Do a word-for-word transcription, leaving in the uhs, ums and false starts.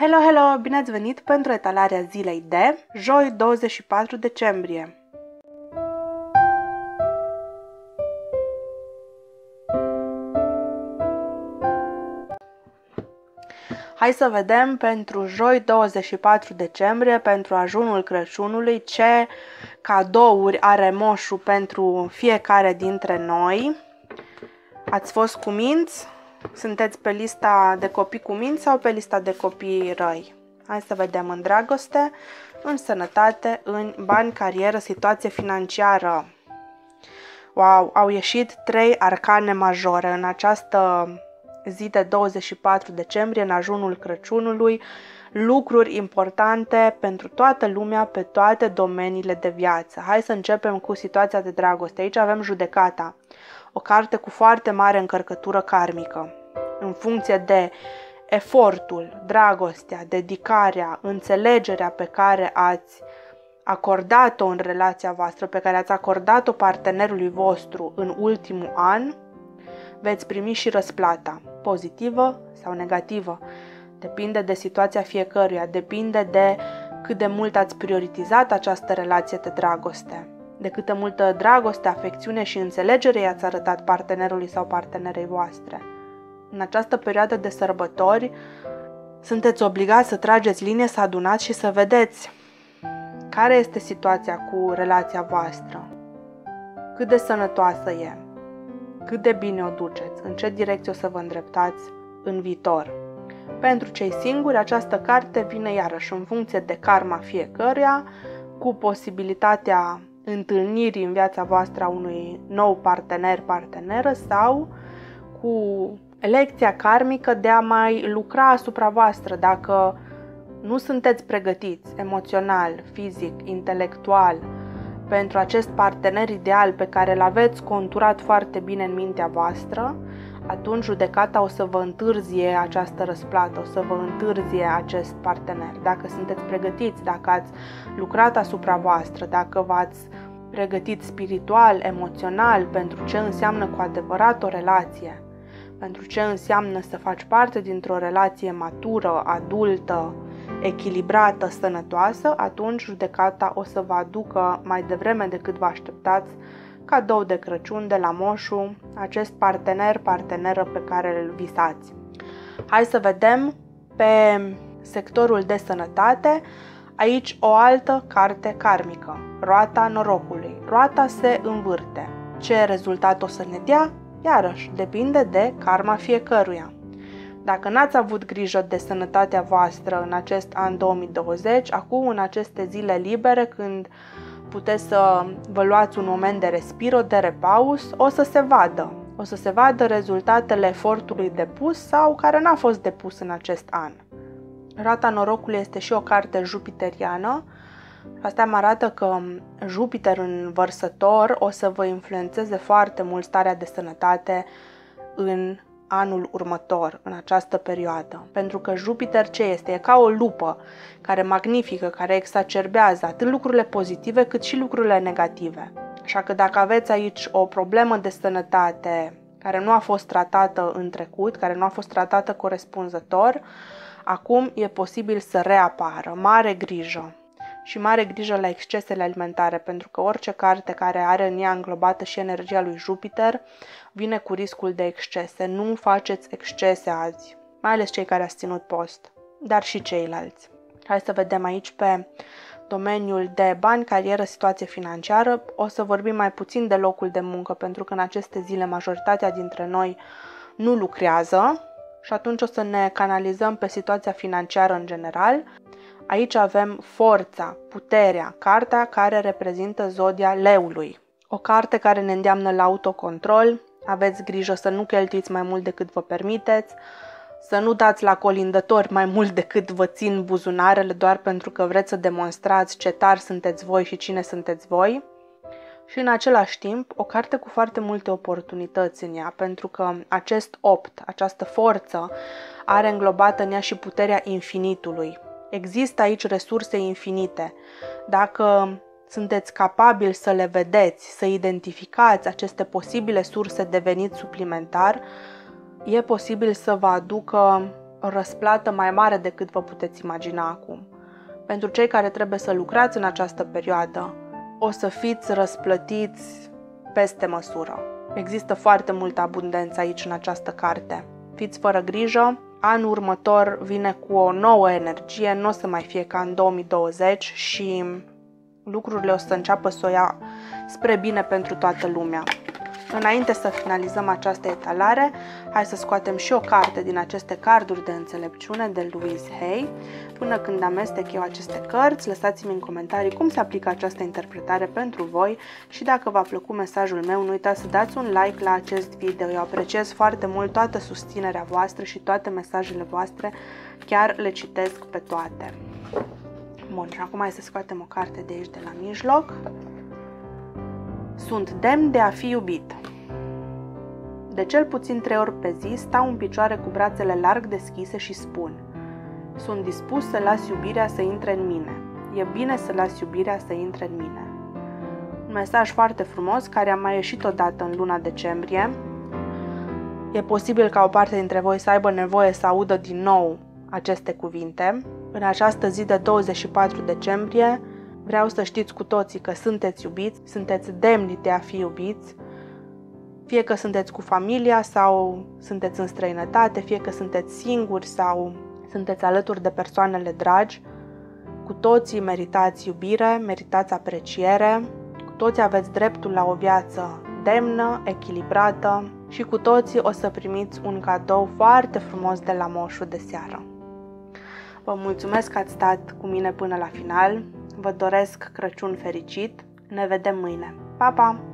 Hello, hello! Bine ați venit pentru etalarea zilei de joi douăzeci și patru decembrie. Hai să vedem pentru joi douăzeci și patru decembrie, pentru ajunul Crăciunului, ce cadouri are moșul pentru fiecare dintre noi. Ați fost cu minți? Sunteți pe lista de copii cu minți sau pe lista de copii răi? Hai să vedem în dragoste, în sănătate, în bani, carieră, situație financiară. Wow, au ieșit trei arcane majore în această zi de douăzeci și patru decembrie, în ajunul Crăciunului, lucruri importante pentru toată lumea, pe toate domeniile de viață. Hai să începem cu situația de dragoste. Aici avem Judecata, o carte cu foarte mare încărcătură karmică. În funcție de efortul, dragostea, dedicarea, înțelegerea pe care ați acordat-o în relația voastră, pe care ați acordat-o partenerului vostru în ultimul an, veți primi și răsplata, pozitivă sau negativă. Depinde de situația fiecăruia, depinde de cât de mult ați prioritizat această relație de dragoste, de câtă multă dragoste, afecțiune și înțelegere i-ați arătat partenerului sau partenerei voastre. În această perioadă de sărbători, sunteți obligați să trageți linie, să adunați și să vedeți care este situația cu relația voastră, cât de sănătoasă e, cât de bine o duceți, în ce direcție o să vă îndreptați în viitor. Pentru cei singuri, această carte vine iarăși în funcție de karma fiecăruia, cu posibilitatea întâlnirii în viața voastră a unui nou partener, parteneră, sau cu lecția karmică de a mai lucra asupra voastră dacă nu sunteți pregătiți emoțional, fizic, intelectual pentru acest partener ideal pe care l-aveți conturat foarte bine în mintea voastră. Atunci Judecata o să vă întârzie această răsplată, o să vă întârzie acest partener. Dacă sunteți pregătiți, dacă ați lucrat asupra voastră, dacă v-ați pregătit spiritual, emoțional pentru ce înseamnă cu adevărat o relație, pentru ce înseamnă să faci parte dintr-o relație matură, adultă, echilibrată, sănătoasă, atunci Judecata o să vă aducă mai devreme decât vă așteptați cadou de Crăciun de la moșu, acest partener, parteneră pe care îl visați. Hai să vedem pe sectorul de sănătate, aici o altă carte karmică, Roata norocului. Roata se învârte. Ce rezultat o să ne dea? Iarăși, depinde de karma fiecăruia. Dacă n-ați avut grijă de sănătatea voastră în acest an două mii douăzeci, acum în aceste zile libere, când puteți să vă luați un moment de respiro, de repaus, o să se vadă. O să se vadă rezultatele efortului depus sau care n-a fost depus în acest an. Roata norocului este și o carte jupiteriană. Asta îmi arată că Jupiter în vărsător o să vă influențeze foarte mult starea de sănătate în anul următor, în această perioadă. Pentru că Jupiter ce este? E ca o lupă care magnifică, care exacerbează atât lucrurile pozitive cât și lucrurile negative. Așa că dacă aveți aici o problemă de sănătate care nu a fost tratată în trecut, care nu a fost tratată corespunzător, acum e posibil să reapară. Mare grijă! Și mare grijă la excesele alimentare, pentru că orice carte care are în ea înglobată și energia lui Jupiter vine cu riscul de excese. Nu faceți excese azi, mai ales cei care ați ținut post, dar și ceilalți. Hai să vedem aici pe domeniul de bani, carieră, situație financiară. O să vorbim mai puțin de locul de muncă, pentru că în aceste zile majoritatea dintre noi nu lucrează și atunci o să ne canalizăm pe situația financiară în general. Aici avem Forța, Puterea, cartea care reprezintă zodia Leului. O carte care ne îndeamnă la autocontrol. Aveți grijă să nu cheltuiți mai mult decât vă permiteți, să nu dați la colindători mai mult decât vă țin buzunarele doar pentru că vreți să demonstrați ce tari sunteți voi și cine sunteți voi. Și în același timp, o carte cu foarte multe oportunități în ea, pentru că acest opt, această forță, are înglobată în ea și puterea infinitului. Există aici resurse infinite. Dacă sunteți capabili să le vedeți, să identificați aceste posibile surse de venit suplimentar, e posibil să vă aducă o răsplată mai mare decât vă puteți imagina acum. Pentru cei care trebuie să lucrați în această perioadă, o să fiți răsplătiți peste măsură. Există foarte multă abundență aici în această carte. Fiți fără grijă, anul următor vine cu o nouă energie, nu o să mai fie ca în două mii douăzeci și lucrurile o să înceapă să o ia spre bine pentru toată lumea. Înainte să finalizăm această etalare, hai să scoatem și o carte din aceste carduri de înțelepciune de Louise Hay. Până când amestec eu aceste cărți, lăsați-mi în comentarii cum se aplică această interpretare pentru voi și dacă v-a plăcut mesajul meu, nu uitați să dați un like la acest video. Eu apreciez foarte mult toată susținerea voastră și toate mesajele voastre, chiar le citesc pe toate. Bun, și acum hai să scoatem o carte de aici de la mijloc. Sunt demn de a fi iubit. De cel puțin trei ori pe zi stau în picioare cu brațele larg deschise și spun: sunt dispus să las iubirea să intre în mine. E bine să las iubirea să intre în mine. Un mesaj foarte frumos care a mai ieșit odată în luna decembrie. E posibil ca o parte dintre voi să aibă nevoie să audă din nou aceste cuvinte. În această zi de douăzeci și patru decembrie, vreau să știți cu toții că sunteți iubiți, sunteți demni de a fi iubiți, fie că sunteți cu familia sau sunteți în străinătate, fie că sunteți singuri sau sunteți alături de persoanele dragi, cu toții meritați iubire, meritați apreciere, cu toții aveți dreptul la o viață demnă, echilibrată și cu toții o să primiți un cadou foarte frumos de la moșul de seară. Vă mulțumesc că ați stat cu mine până la final. Vă doresc Crăciun fericit, ne vedem mâine. Pa, pa!